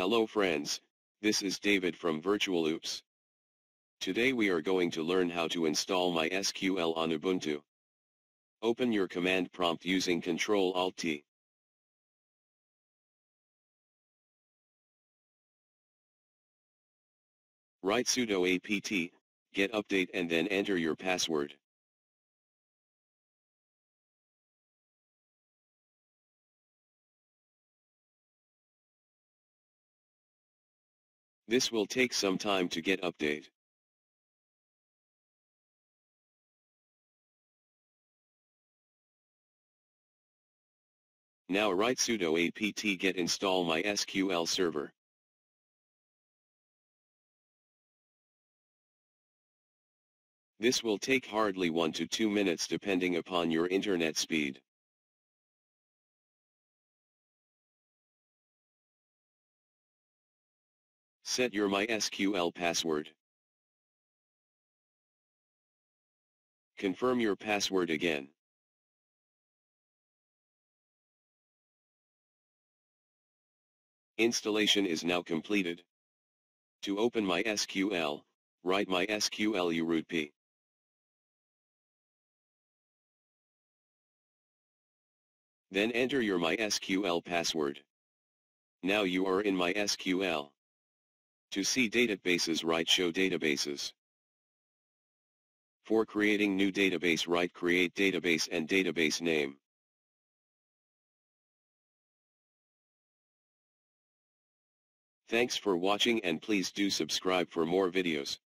Hello friends, this is David from Virtualoops. Today we are going to learn how to install MySQL on Ubuntu. Open your command prompt using Ctrl-Alt-T. Write sudo apt get update and then enter your password. This will take some time to get update. Now write sudo apt get install MySQL server. This will take hardly 1 to 2 minutes depending upon your internet speed. Set your MySQL password. Confirm your password again. Installation is now completed. To open MySQL, write MySQL u root p. Then enter your MySQL password. Now you are in MySQL. To see databases, write show databases. For creating new database, write create database and database name. Thanks for watching and please do subscribe for more videos.